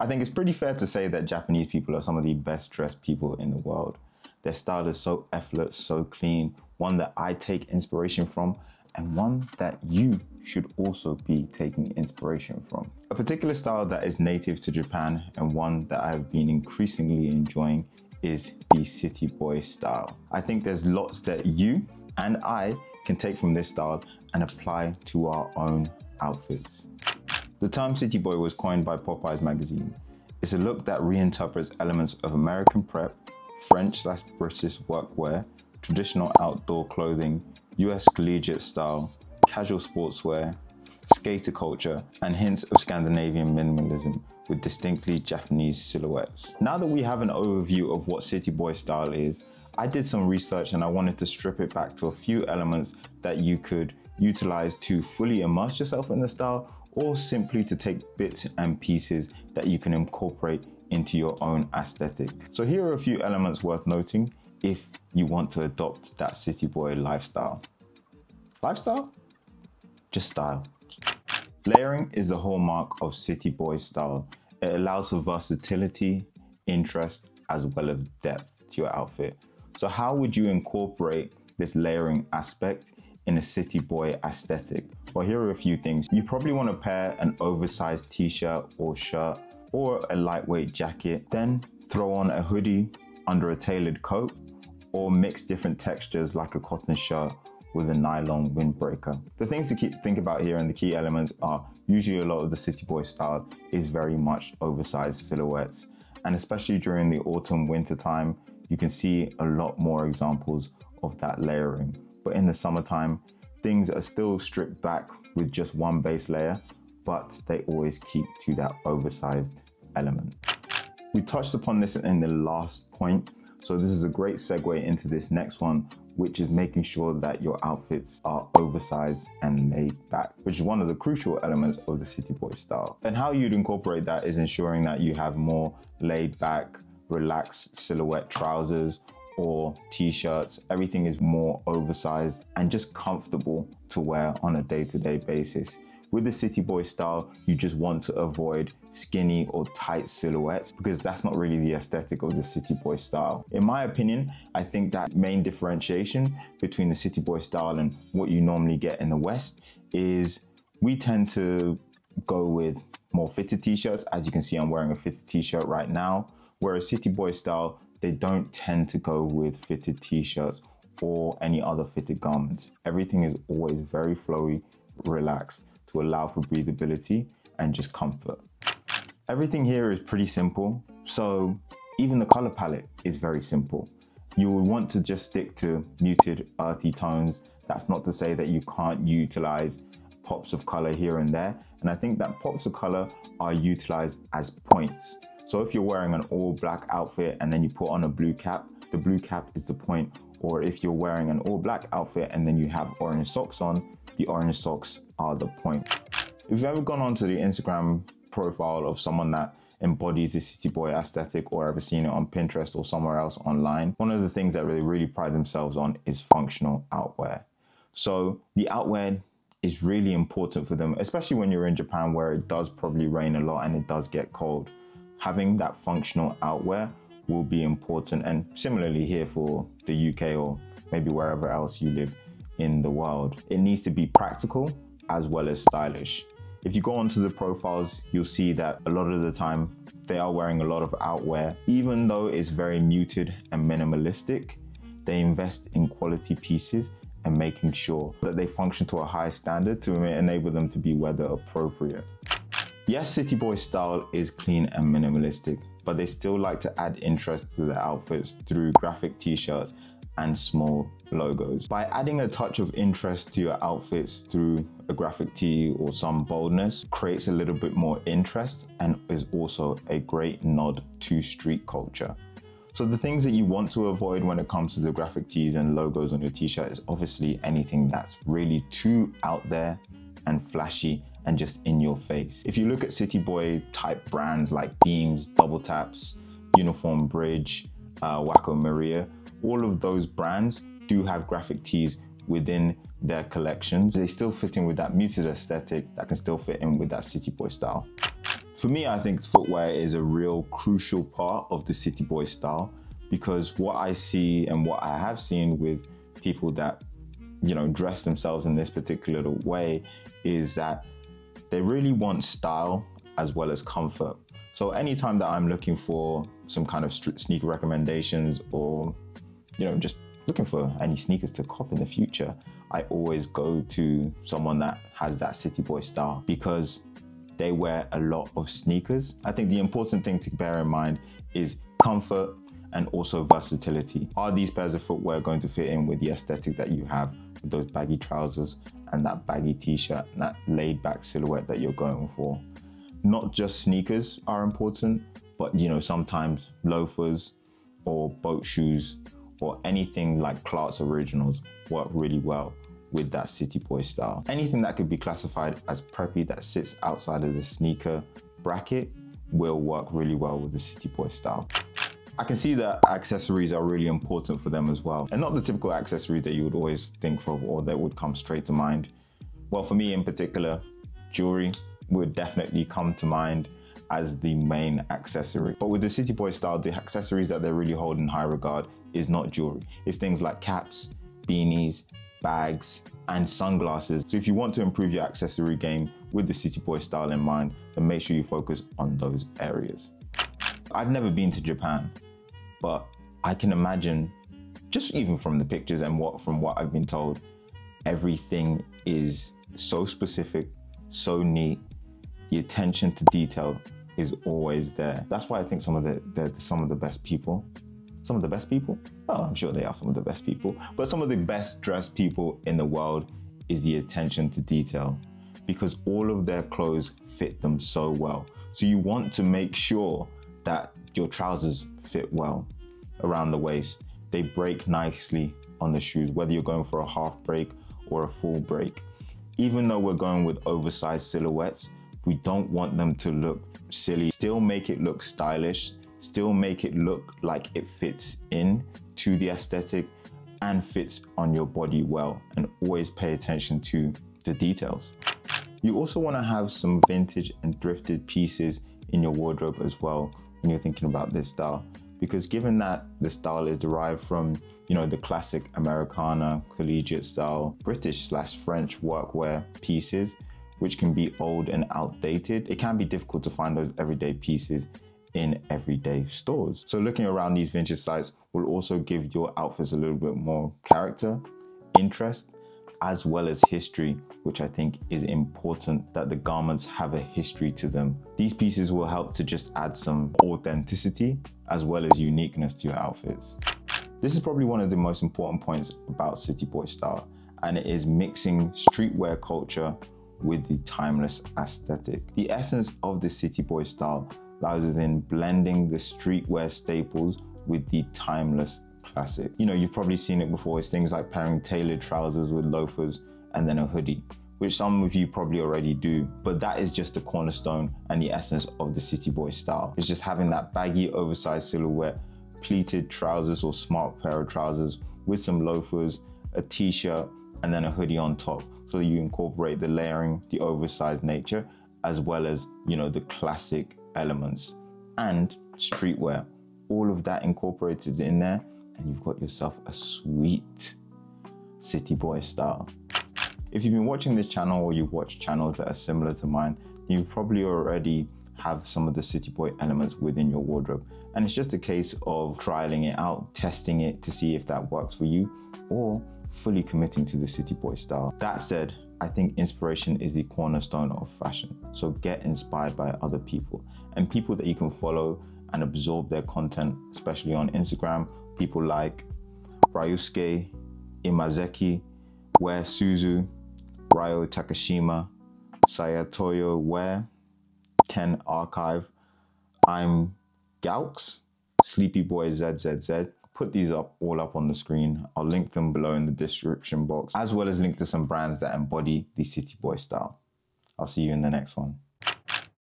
I think it's pretty fair to say that Japanese people are some of the best dressed people in the world. Their style is so effortless, so clean, one that I take inspiration from, and one that you should also be taking inspiration from. A particular style that is native to Japan and one that I've been increasingly enjoying is the city boy style. I think there's lots that you and I can take from this style and apply to our own outfits. The term city boy was coined by Popeyes magazine. It's a look that reinterprets elements of American prep, French/British workwear, traditional outdoor clothing, US collegiate style, casual sportswear, skater culture, and hints of Scandinavian minimalism with distinctly Japanese silhouettes. Now that we have an overview of what city boy style is, I did some research and I wanted to strip it back to a few elements that you could utilize to fully immerse yourself in the style, or simply to take bits and pieces that you can incorporate into your own aesthetic. So here are a few elements worth noting if you want to adopt that city boy lifestyle. Lifestyle? Just style. Layering is the hallmark of city boy style. It allows for versatility, interest, as well as depth to your outfit. So how would you incorporate this layering aspect in a city boy aesthetic? Well, here are a few things. You probably want to pair an oversized t-shirt or shirt or a lightweight jacket, then throw on a hoodie under a tailored coat, or mix different textures like a cotton shirt with a nylon windbreaker. The things to think about here and the key elements are usually a lot of the city boy style is very much oversized silhouettes, and especially during the autumn winter time, you can see a lot more examples of that layering. But in the summertime, things are still stripped back with just one base layer, but they always keep to that oversized element. We touched upon this in the last point, so this is a great segue into this next one, which is making sure that your outfits are oversized and laid back, which is one of the crucial elements of the city boy style. And how you'd incorporate that is ensuring that you have more laid back, relaxed silhouette trousers or t-shirts. Everything is more oversized and just comfortable to wear on a day-to-day basis. With the city boy style, you just want to avoid skinny or tight silhouettes because that's not really the aesthetic of the city boy style. In my opinion, I think that main differentiation between the city boy style and what you normally get in the West is we tend to go with more fitted t-shirts. As you can see, I'm wearing a fitted t-shirt right now, whereas city boy style, they don't tend to go with fitted t-shirts or any other fitted garments. Everything is always very flowy, relaxed, to allow for breathability and just comfort. Everything here is pretty simple, so even the color palette is very simple. You will want to just stick to muted, earthy tones. That's not to say that you can't utilize pops of color here and there, and I think that pops of color are utilized as points. So if you're wearing an all black outfit and then you put on a blue cap, the blue cap is the point. Or if you're wearing an all black outfit and then you have orange socks on, the orange socks are the point. If you've ever gone onto the Instagram profile of someone that embodies the city boy aesthetic, or ever seen it on Pinterest or somewhere else online, one of the things that they really pride themselves on is functional outwear. So the outwear is really important for them, especially when you're in Japan where it does probably rain a lot and it does get cold. Having that functional outwear will be important, and similarly here for the UK or maybe wherever else you live in the world. It needs to be practical as well as stylish. If you go onto the profiles, you'll see that a lot of the time they are wearing a lot of outwear. Even though it's very muted and minimalistic, they invest in quality pieces and making sure that they function to a high standard to enable them to be weather appropriate. Yes, city boy style is clean and minimalistic, but they still like to add interest to their outfits through graphic t-shirts and small logos. By adding a touch of interest to your outfits through a graphic tee or some boldness creates a little bit more interest and is also a great nod to street culture. So the things that you want to avoid when it comes to the graphic tees and logos on your t-shirt is obviously anything that's really too out there and flashy and just in your face. If you look at city boy type brands like Beams, Double Taps, Uniform Bridge, Wacko Maria, all of those brands do have graphic tees within their collections. They still fit in with that muted aesthetic that can still fit in with that city boy style. For me, I think footwear is a real crucial part of the city boy style, because what I see and what I have seen with people that, you know, dress themselves in this particular way is that they really want style as well as comfort. So anytime that I'm looking for some kind of sneaker recommendations, or, you know, just looking for any sneakers to cop in the future, I always go to someone that has that city boy style, because they wear a lot of sneakers. I think the important thing to bear in mind is comfort and also versatility. Are these pairs of footwear going to fit in with the aesthetic that you have, with those baggy trousers and that baggy t-shirt and that laid back silhouette that you're going for? Not just sneakers are important, but, you know, sometimes loafers or boat shoes or anything like Clarks Originals work really well with that city boy style. Anything that could be classified as preppy that sits outside of the sneaker bracket will work really well with the city boy style. I can see that accessories are really important for them as well, and not the typical accessory that you would always think of or that would come straight to mind. Well, for me in particular, jewelry would definitely come to mind as the main accessory. But with the city boy style, the accessories that they really hold in high regard is not jewelry. It's things like caps, beanies, bags, and sunglasses. So if you want to improve your accessory game with the city boy style in mind, then make sure you focus on those areas. I've never been to Japan, but I can imagine, just even from the pictures and from what I've been told, everything is so specific, so neat. The attention to detail is always there. That's why I think some of the best people, oh, I'm sure they are some of the best people, but some of the best dressed people in the world is the attention to detail, because all of their clothes fit them so well. So you want to make sure that your trousers fit well around the waist. They break nicely on the shoes, whether you're going for a half break or a full break. Even though we're going with oversized silhouettes, we don't want them to look silly. Still make it look stylish, still make it look like it fits in to the aesthetic and fits on your body well, and always pay attention to the details. You also want to have some vintage and thrifted pieces in your wardrobe as well when you're thinking about this style, because given that the style is derived from, you know, the classic Americana, collegiate style, British/French workwear pieces, which can be old and outdated, it can be difficult to find those everyday pieces in everyday stores. So looking around these vintage sites will also give your outfits a little bit more character, interest, as well as history, which I think is important, that the garments have a history to them. These pieces will help to just add some authenticity as well as uniqueness to your outfits. This is probably one of the most important points about city boy style, and it is mixing streetwear culture with the timeless aesthetic. The essence of the city boy style lies within blending the streetwear staples with the timeless classic. You know, you've probably seen it before. It's things like pairing tailored trousers with loafers and then a hoodie, which some of you probably already do, but that is just the cornerstone and the essence of the city boy style. It's just having that baggy, oversized silhouette, pleated trousers or smart pair of trousers with some loafers, a t-shirt, and then a hoodie on top, so you incorporate the layering, the oversized nature, as well as, you know, the classic elements and streetwear, all of that incorporated in there, and you've got yourself a sweet city boy style. If you've been watching this channel, or you've watched channels that are similar to mine, you probably already have some of the city boy elements within your wardrobe, and it's just a case of trialing it out, testing it to see if that works for you, or fully committing to the city boy style. That said, I think inspiration is the cornerstone of fashion. So get inspired by other people, and people that you can follow and absorb their content, especially on Instagram. People like Ryusuke Imazeki, Wear Suzu, Ryo Takashima, Syatyo Wear, Ken Archive, Im Gaox, Sleepy Boy ZZZ. Put these all up on the screen. I'll link them below in the description box, as well as link to some brands that embody the city boy style. I'll see you in the next one.